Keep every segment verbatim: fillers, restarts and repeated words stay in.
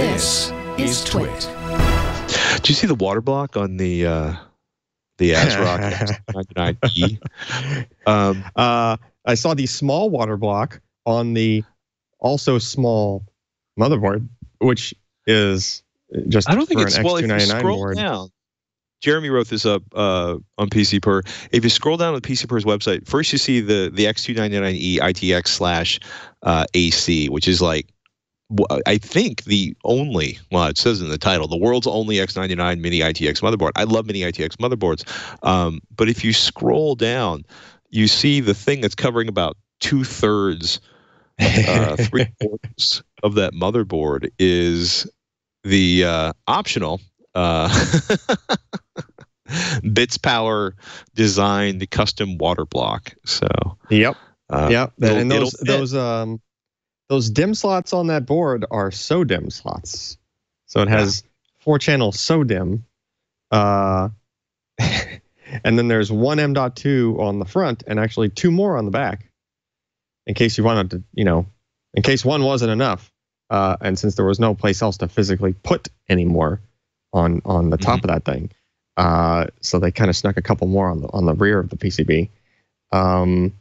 This is Twit. Do you see the water block on the uh, the ASRock X two ninety-nine E? um, uh, I saw the small water block on the also small motherboard, which is just I don't think it's well. If you scroll board. down, Jeremy wrote this up uh, on P C Per. If you scroll down to P C Per's website, first you see the the X two ninety-nine E I T X slash uh, A C, which is like I think the only well, it says in the title, the world's only X ninety-nine mini I T X motherboard. I love mini I T X motherboards, um, but if you scroll down, you see the thing that's covering about two thirds, uh, three quarters of that motherboard is the uh, optional uh, Bitspower designed custom water block. So yep, uh, yep, and those those um. Those DIMM slots on that board are SO DIMM slots. So it has yeah. four channel SO DIMM. Uh, and then there's one M dot two on the front and actually two more on the back. In case you wanted to, you know, in case one wasn't enough. Uh, and since there was no place else to physically put any more on, on the top mm-hmm. of that thing. Uh, so they kind of snuck a couple more on the, on the rear of the P C B. Um,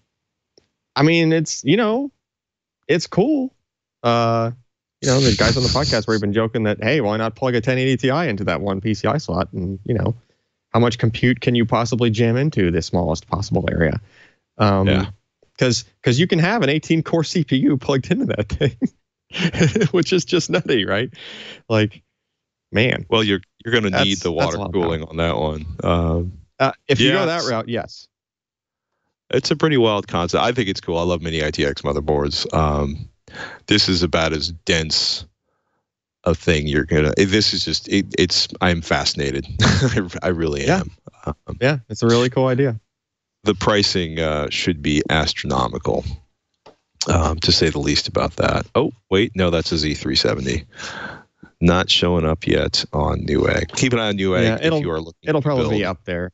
I mean, it's, you know, it's cool. Uh, you know, the guys on the podcast where we've been joking that, hey, why not plug a ten eighty T I into that one P C I slot? And, you know, how much compute can you possibly jam into the smallest possible area? Um, yeah. Because you can have an eighteen core C P U plugged into that thing, which is just nutty, right? Like, man. Well, you're you're going to need the water cooling on that one. Um, uh, if yeah, you go that route, yes. It's a pretty wild concept. I think it's cool. I love mini I T X motherboards. Um, this is about as dense a thing you're gonna. This is just. It, it's. I'm fascinated. I really am. Yeah. Um, yeah, it's a really cool idea. The pricing uh, should be astronomical, um, to say the least about that. Oh wait, no, that's a Z three seventy. Not showing up yet on Newegg. Keep an eye on Newegg yeah, if you are looking. It'll probably be up there.